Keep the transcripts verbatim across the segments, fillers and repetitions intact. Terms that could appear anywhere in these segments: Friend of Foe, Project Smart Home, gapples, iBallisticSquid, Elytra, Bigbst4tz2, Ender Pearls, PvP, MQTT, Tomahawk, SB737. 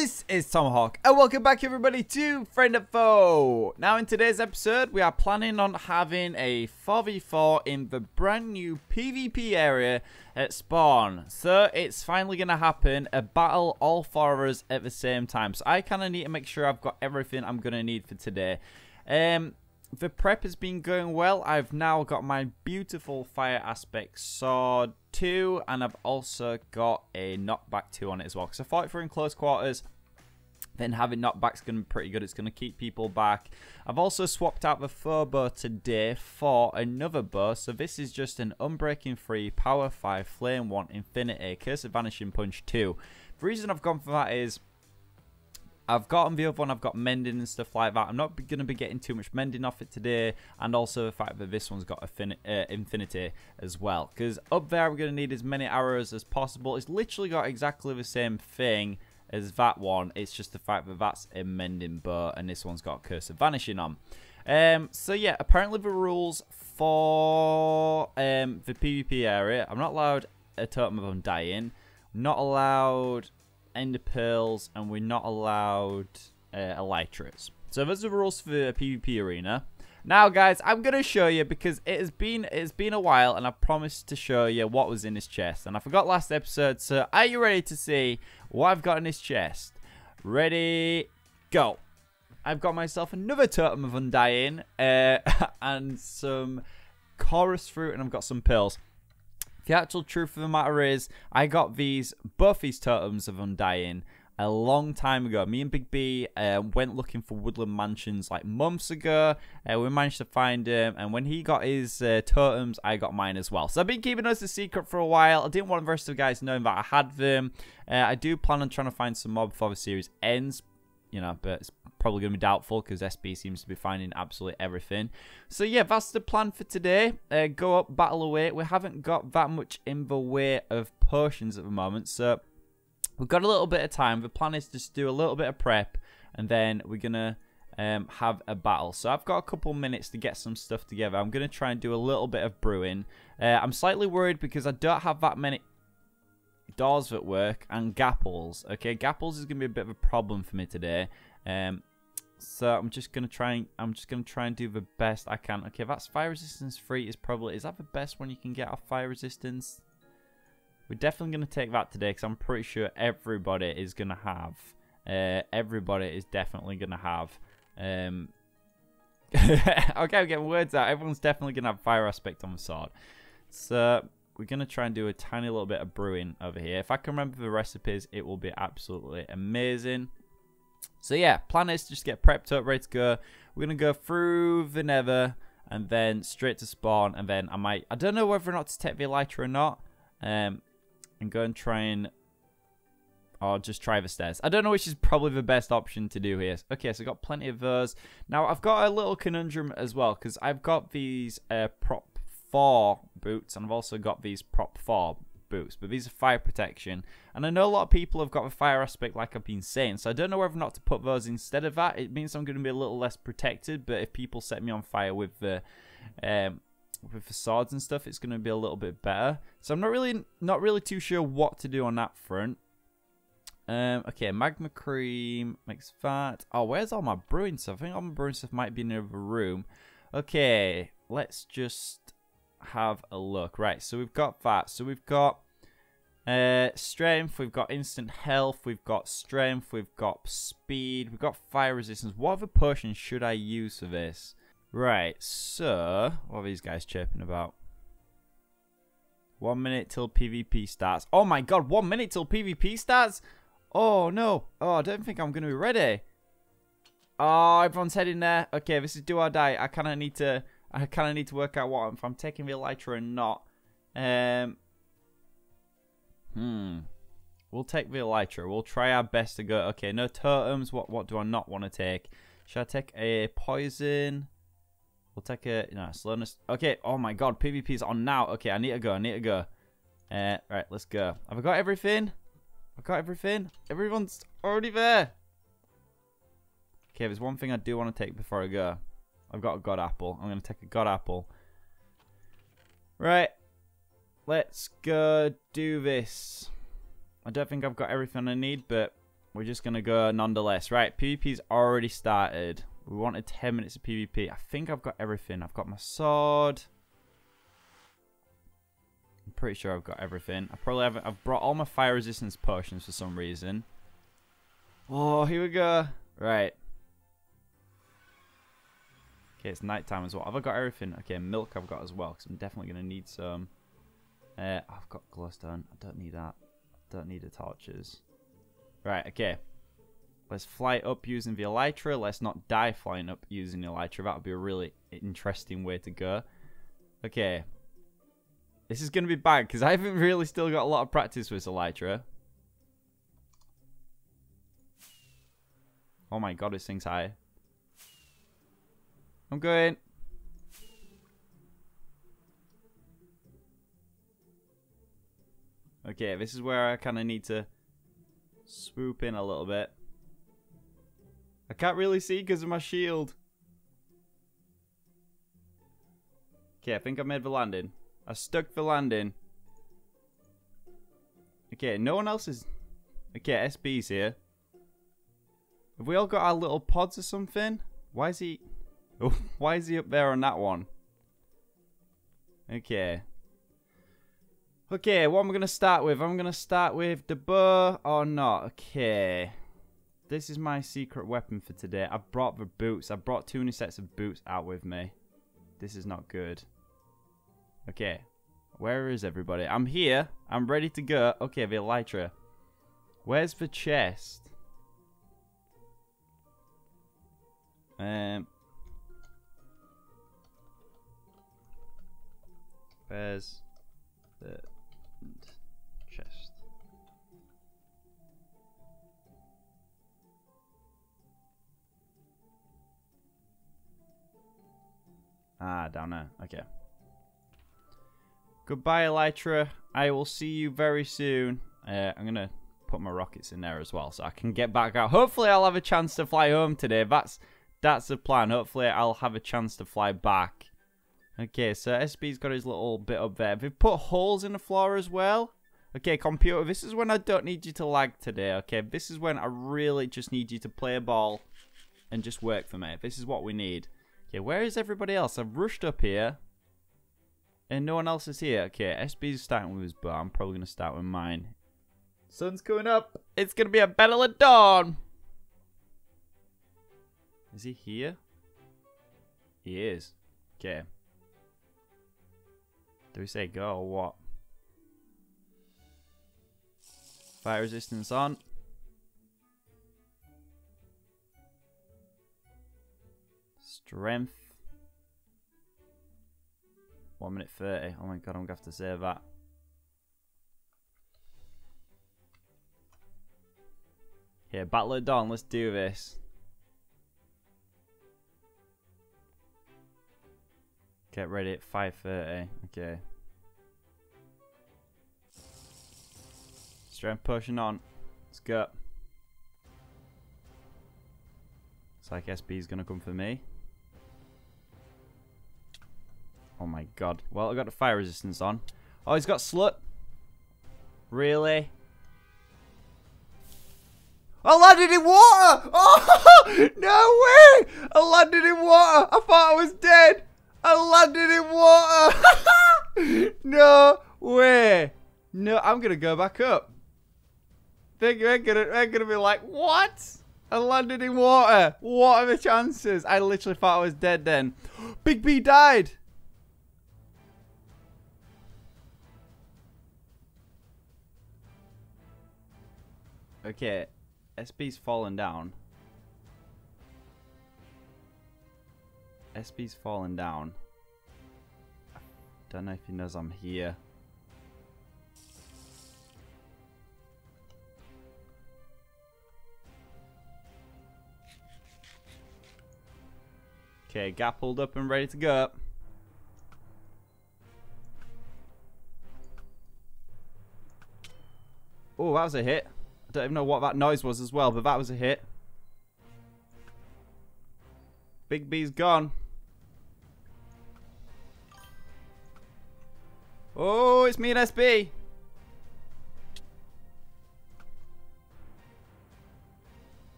This is Tomahawk and welcome back everybody to Friend of Foe. Now in today's episode we are planning on having a four v four in the brand new PvP area at spawn. So it's finally going to happen, a battle all four of us at the same time. So I kind of need to make sure I've got everything I'm going to need for today. Um, the prep has been going well. I've now got my beautiful fire aspect sword two, and I've also got a knockback two on it as well, because I thought if we're in close quarters then having knockback's going to be pretty good. It's going to keep people back. I've also swapped out the foe bow today for another bow. So this is just an Unbreaking three, Power five, Flame one, Infinity, Curse of Vanishing Punch two. The reason I've gone for that is I've got on the other one, I've got mending and stuff like that. I'm not going to be getting too much mending off it today. And also the fact that this one's got uh, infinity as well. Because up there, we're going to need as many arrows as possible. It's literally got exactly the same thing as that one. It's just the fact that that's a mending bow and this one's got Curse of Vanishing on. Um, so yeah, apparently the rules for um, the PvP area. I'm not allowed a Totem of Undying. I'm not allowed Ender Pearls, and we're not allowed uh, Elytras. So those are the rules for the PvP arena. Now guys, I'm going to show you, because it has been it has been a while and I promised to show you what was in his chest. And I forgot last episode, so are you ready to see what I've got in his chest? Ready, go. I've got myself another Totem of Undying uh, and some Chorus Fruit, and I've got some Pills. The actual truth of the matter is, I got these, both these Totems of Undying a long time ago. Me and Big B uh, went looking for woodland mansions like months ago. Uh, we managed to find him, and when he got his uh, totems, I got mine as well. So I've been keeping those a secret for a while. I didn't want the rest of the guys knowing that I had them. Uh, I do plan on trying to find some more before the series ends, you know, but it's probably going to be doubtful because S B seems to be finding absolutely everything. So yeah, that's the plan for today. Uh, go up, battle away. We haven't got that much in the way of potions at the moment, so we've got a little bit of time. The plan is just to do a little bit of prep, and then we're going to um, have a battle. So I've got a couple minutes to get some stuff together. I'm going to try and do a little bit of brewing. Uh, I'm slightly worried because I don't have that many doors that work, and gapples. Okay, gapples is going to be a bit of a problem for me today. Um, so I'm just gonna try and I'm just gonna try and do the best I can. Okay, that's fire resistance three. Is probably is that the best one you can get off fire resistance? We're definitely gonna take that today, because I'm pretty sure everybody is gonna have. Uh, everybody is definitely gonna have. Um, okay, I'm getting words out. Everyone's definitely gonna have fire aspect on the sword. So we're going to try and do a tiny little bit of brewing over here. If I can remember the recipes, it will be absolutely amazing. So yeah, plan is to just get prepped up, ready to go. We're going to go through the nether and then straight to spawn. And then I might, I don't know whether or not to take the elytra or not. Um, and go and try and, or just try the stairs. I don't know which is probably the best option to do here. Okay, so I've got plenty of those. Now I've got a little conundrum as well, because I've got these uh, prop four boots, and I've also got these prop four boots, but these are fire protection, and I know a lot of people have got the fire aspect like I've been saying, so I don't know whether or not to put those instead of that. It means I'm going to be a little less protected, but if people set me on fire with the um with the swords and stuff, it's going to be a little bit better. So I'm not really not really too sure what to do on that front. Um, okay, magma cream makes that. Oh, where's all my brewing stuff? I think all my brewing stuff might be in another room. Okay, let's just have a look. Right, so we've got that. So we've got uh strength, we've got instant health, we've got strength, we've got speed, we've got fire resistance. What other potion should I use for this? Right, so what are these guys chirping about? One minute till PvP starts. Oh my god, one minute till PvP starts? Oh no. Oh, I don't think I'm gonna be ready. Oh, everyone's heading there. Okay, this is do or die. I kinda need to I kind of need to work out what if I'm taking the elytra or not. Um, hmm. We'll take the elytra. We'll try our best to go. Okay, no totems. What What do I not want to take? Should I take a poison? We'll take a no slowness. Okay. Oh my god, PvP's on now. Okay, I need to go. I need to go. Uh, right, let's go. Have I got everything? I've got everything. Everyone's already there. Okay, there's one thing I do want to take before I go. I've got a god apple. I'm going to take a god apple. Right. Let's go do this. I don't think I've got everything I need, but We're just going to go nonetheless. Right, PvP's already started. We wanted ten minutes of PvP. I think I've got everything. I've got my sword. I'm pretty sure I've got everything. I probably haven't. I've brought all my fire resistance potions for some reason. Oh, here we go. Right. Okay, it's nighttime as well. Have I got everything? Okay, milk I've got as well, because I'm definitely going to need some. Uh, I've got glowstone. I don't need that. I don't need the torches. Right, okay. Let's fly up using the elytra. Let's not die flying up using the elytra. That would be a really interesting way to go. Okay. This is going to be bad, because I haven't really still got a lot of practice with elytra. Oh my god, this thing's high. I'm going. Okay, this is where I kind of need to swoop in a little bit. I can't really see because of my shield. Okay, I think I made the landing. I stuck the landing. Okay, no one else is... Okay, S B's here. Have we all got our little pods or something? Why is he... Why is he up there on that one? Okay. Okay, what am I going to start with? I'm going to start with the bow or not. Okay. This is my secret weapon for today. I brought the boots. I brought two new sets of boots out with me. This is not good. Okay. Where is everybody? I'm here. I'm ready to go. Okay, the elytra. Where's the chest? Um... Where's the chest? Ah, down there. Okay. Goodbye, elytra. I will see you very soon. Uh, I'm going to put my rockets in there as well so I can get back out. Hopefully, I'll have a chance to fly home today. That's, that's the plan. Hopefully, I'll have a chance to fly back. Okay, so S B's got his little bit up there. They've put holes in the floor as well. Okay, computer, this is when I don't need you to lag today, okay? This is when I really just need you to play a ball and just work for me. This is what we need. Okay, where is everybody else? I've rushed up here and no one else is here. Okay, S B's starting with his bow. I'm probably going to start with mine. Sun's coming up. It's going to be a battle at dawn. Is he here? He is. Okay. Do we say go or what? Fire resistance on. Strength. one minute thirty. Oh my god, I'm going to have to save that. Here, battle at dawn. Let's do this. Get ready at five thirty. Okay. Strength potion on. Let's go. Looks like S B's gonna come for me. Oh my god. Well, I got the fire resistance on. Oh, he's got slut. Really? I landed in water! Oh! No way! I landed in water! I thought I was dead! I landed in water! No way! No, I'm gonna go back up. They're, they're, gonna, they're gonna be like, what? I landed in water. What are the chances? I literally thought I was dead then. Big B died! Okay, S B's fallen down. S B's fallen down. Don't know if he knows I'm here. Okay, gap pulled up and ready to go up. Oh, that was a hit. I don't even know what that noise was as well, but that was a hit. Big B's gone. Oh, it's me and S B.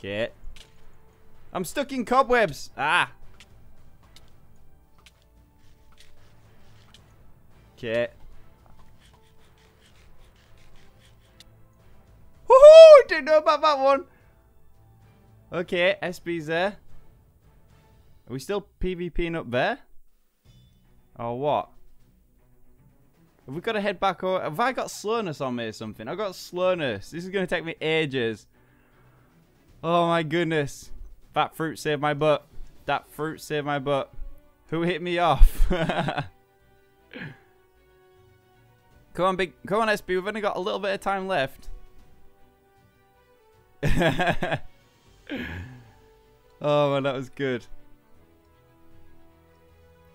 Get. I'm stuck in cobwebs. Ah. Get. Woohoo! Didn't know about that one. Okay, S B's there. Are we still PvPing up there? Or what? Have we got to head back over? Have I got slowness on me or something? I got slowness. This is going to take me ages. Oh my goodness. That fruit saved my butt. That fruit saved my butt. Who hit me off? Come on, big. Come on, S B. We've only got a little bit of time left. Oh man, that was good.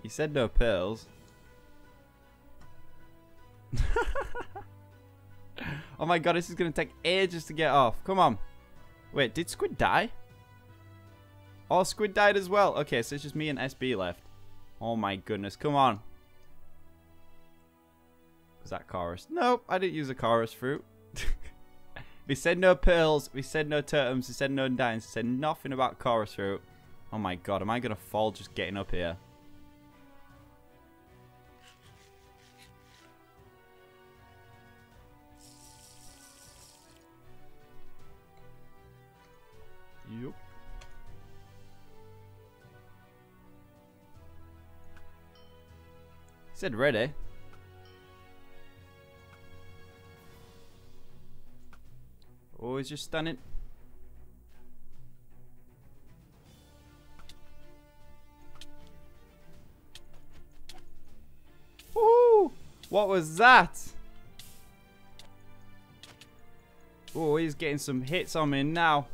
You said no pearls. Oh my god, this is going to take ages to get off. Come on. Wait, did Squid die? Oh, Squid died as well. Okay, so it's just me and S B left. Oh my goodness, come on. Was that chorus? Nope, I didn't use a chorus fruit. We said no pearls. We said no totems. We said no dying. We said nothing about chorus fruit. Oh my god, am I going to fall just getting up here? Yup. Said ready. Oh, he's just standing. Woo! What was that? Oh, he's getting some hits on me now.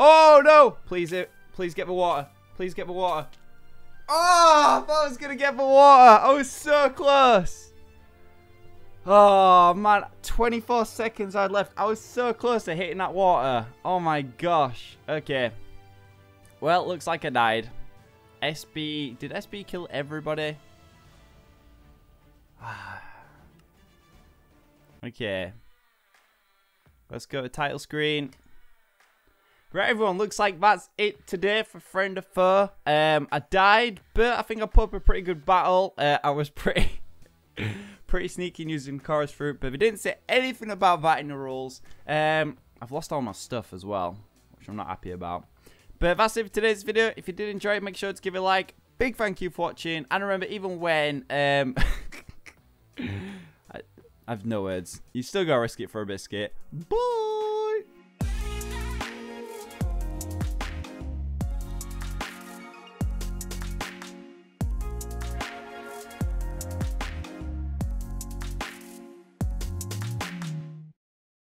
Oh no! Please, please get the water. Please get the water. Oh, I thought I was gonna get the water. I was so close. Oh man, twenty-four seconds I left. I was so close to hitting that water. Oh my gosh. Okay. Well, looks like I died. S B, did S B kill everybody? Okay. Let's go to title screen. Right, everyone, looks like that's it today for Friend of Foe. Um, I died, but I think I put up a pretty good battle. Uh, I was pretty pretty sneaky using chorus fruit, but they didn't say anything about that in the rules. Um, I've lost all my stuff as well, which I'm not happy about. But that's it for today's video. If you did enjoy it, make sure to give it a like. Big thank you for watching. And remember, even when... Um, I, I have no words. You still gotta risk it for a biscuit. Bye!